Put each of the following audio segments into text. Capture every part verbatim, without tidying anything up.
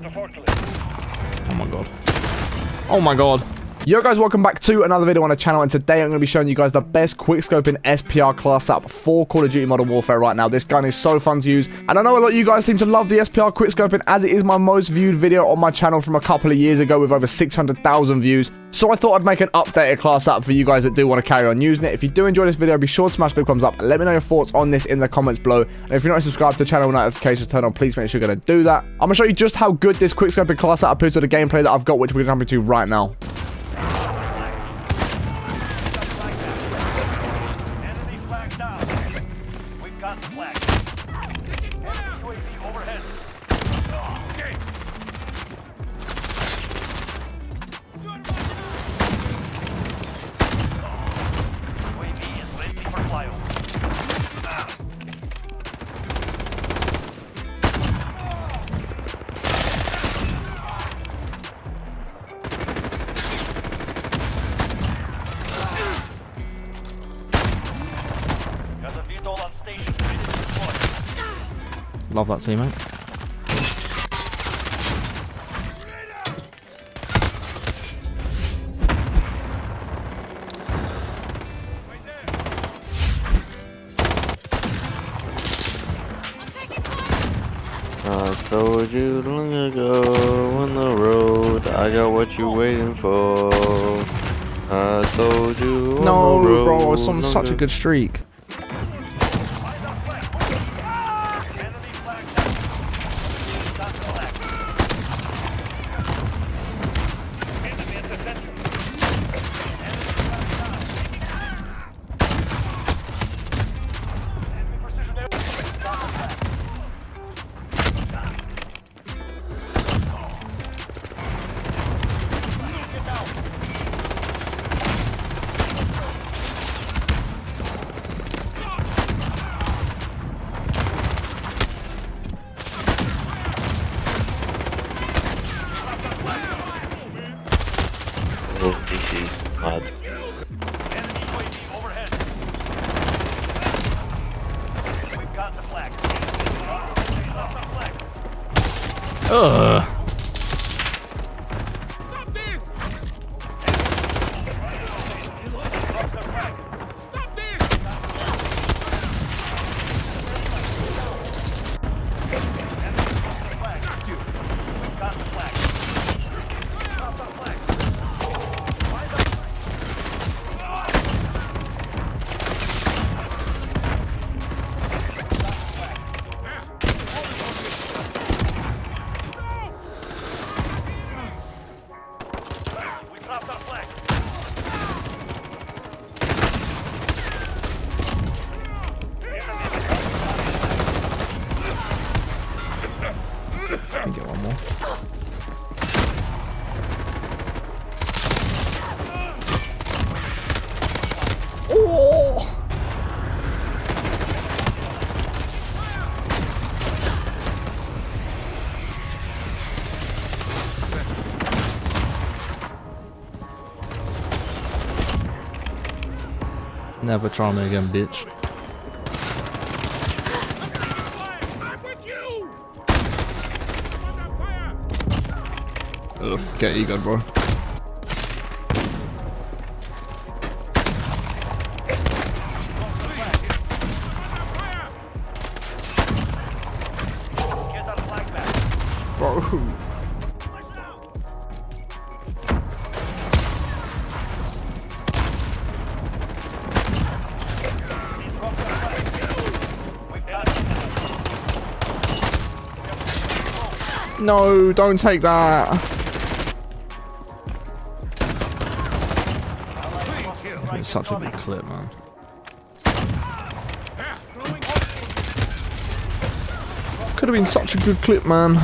Oh my god. Oh my god. Yo guys, welcome back to another video on the channel, and today I'm going to be showing you guys the best quickscope in S P R class up for Call of Duty Modern Warfare right now. This gun is so fun to use, and I know a lot of you guys seem to love the S P R quickscoping as it is my most viewed video on my channel from a couple of years ago with over six hundred thousand views. So I thought I'd make an updated class up for you guys that do want to carry on using it. If you do enjoy this video, be sure to smash the thumbs up. Let me know your thoughts on this in the comments below. And if you're not subscribed to the channel, notifications turned on, please make sure you're going to do that. I'm going to show you just how good this quickscoping class up appears to the gameplay that I've got, which we're jumping to right now. Love that teammate. I told you long ago on the road, I got what you waiting for. I told you on no, the road, bro, I was on such a good streak. Ugh. Stop this! Stop Never try me again, bitch. I'm with you. Oof, get egoed, bro. Bro. No, don't take that. It's such a good clip, man. Could have been such a good clip, man.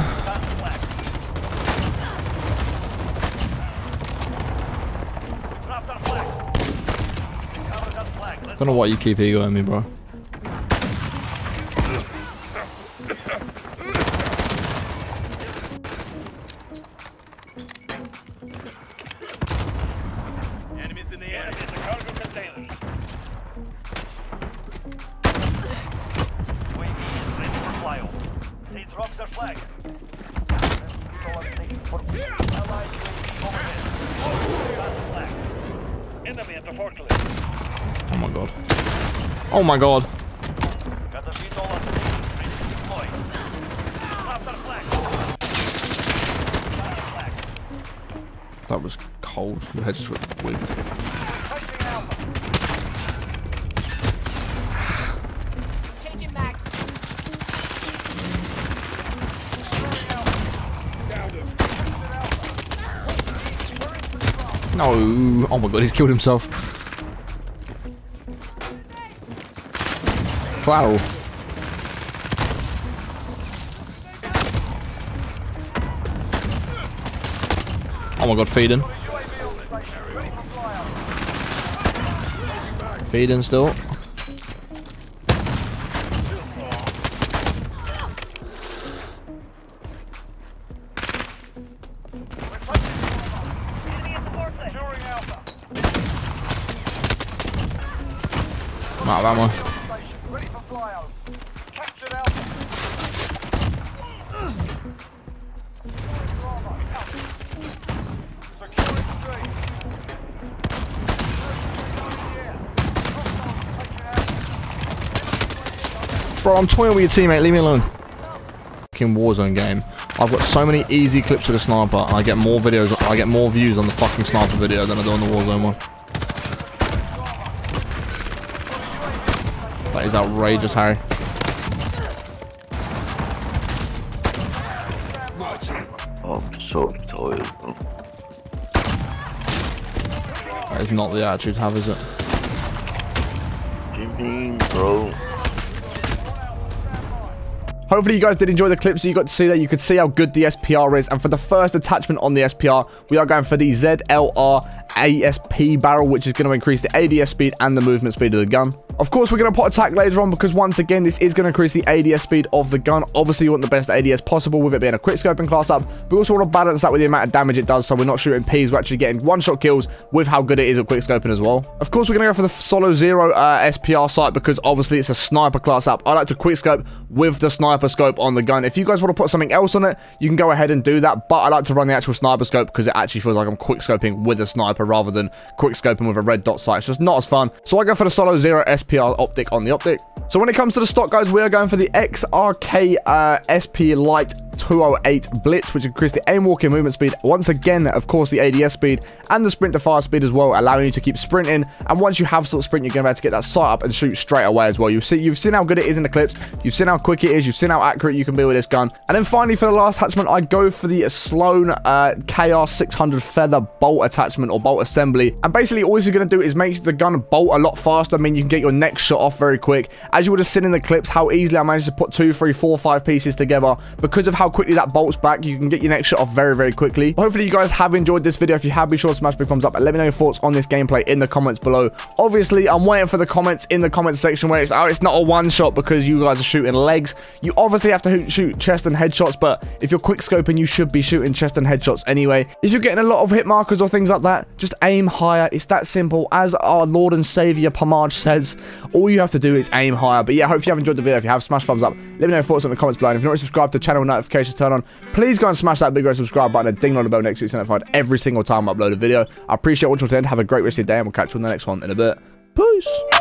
Don't know why you keep egoing me, bro. Oh my god. Oh my god. That was cold. Your head just went wigged. No. Oh my god, he's killed himself. Collateral. Oh my god, feeding. Feeding still. I'm out of ammo. Bro, I'm toying with your teammate, leave me alone. Fucking Warzone game. I've got so many easy clips with a sniper, and I get more videos, I get more views on the fucking sniper video than I do on the Warzone one. That is outrageous, Harry. I'm so tired. That is not the attitude to have, is it? What do you mean, bro? Hopefully you guys did enjoy the clip, so you got to see that. You could see how good the S P R is. And for the first attachment on the S P R, we are going for the Z L R A S P barrel, which is going to increase the A D S speed and the movement speed of the gun. Of course, we're going to pot attack later on because, once again, this is going to increase the A D S speed of the gun. Obviously, you want the best A D S possible with it being a quick scope and class up. We also want to balance that with the amount of damage it does, so we're not shooting Ps, we're actually getting one-shot kills with how good it is at quick scoping as well. Of course, we're going to go for the Solo Zero uh, S P R sight because, obviously, it's a sniper class up. I like to quick scope with the sniper scope on the gun. If you guys want to put something else on it, you can go ahead and do that, but I like to run the actual sniper scope because it actually feels like I'm quick scoping with a sniper rather than quick scoping with a red dot sight. It's just not as fun. So I go for the Solo Zero S P R optic on the optic. So when it comes to the stock, guys, we are going for the X R K uh, S P Lite two oh eight Blitz, which increased the aim walking movement speed. Once again, of course, the A D S speed and the sprint to fire speed as well, allowing you to keep sprinting. And once you have sort of sprint, you're going to be able to get that sight up and shoot straight away as well. You've seen, you've seen how good it is in the clips. You've seen how quick it is. You've seen how accurate you can be with this gun. And then finally, for the last attachment, I go for the Sloan uh, K R six hundred Feather Bolt attachment or bolt assembly. And basically, all this is going to do is make the gun bolt a lot faster. I mean, you can get your next shot off very quick. As you would have seen in the clips, how easily I managed to put two, three, four, five pieces together because of how How quickly that bolts back. You can get your next shot off very very quickly. But hopefully you guys have enjoyed this video. If you have, be sure to smash big thumbs up and let me know your thoughts on this gameplay in the comments below. Obviously I'm waiting for the comments in the comments section where it's oh it's not a one shot because you guys are shooting legs. You obviously have to shoot chest and headshots, but if you're quick scoping you should be shooting chest and headshots anyway. If you're getting a lot of hit markers or things like that, just aim higher. It's that simple. As our Lord and Savior Pomage says, all you have to do is aim higher. But yeah, hope you have enjoyed the video. If you have, smash thumbs up, let me know your thoughts in the comments below. And if you're not subscribed to the channel, notifications turn on, please go and smash that big red subscribe button and ding on the bell next to you so you're notified every single time I upload a video. I appreciate watching till the end. Have a great rest of your day and we'll catch you on the next one in a bit. Peace.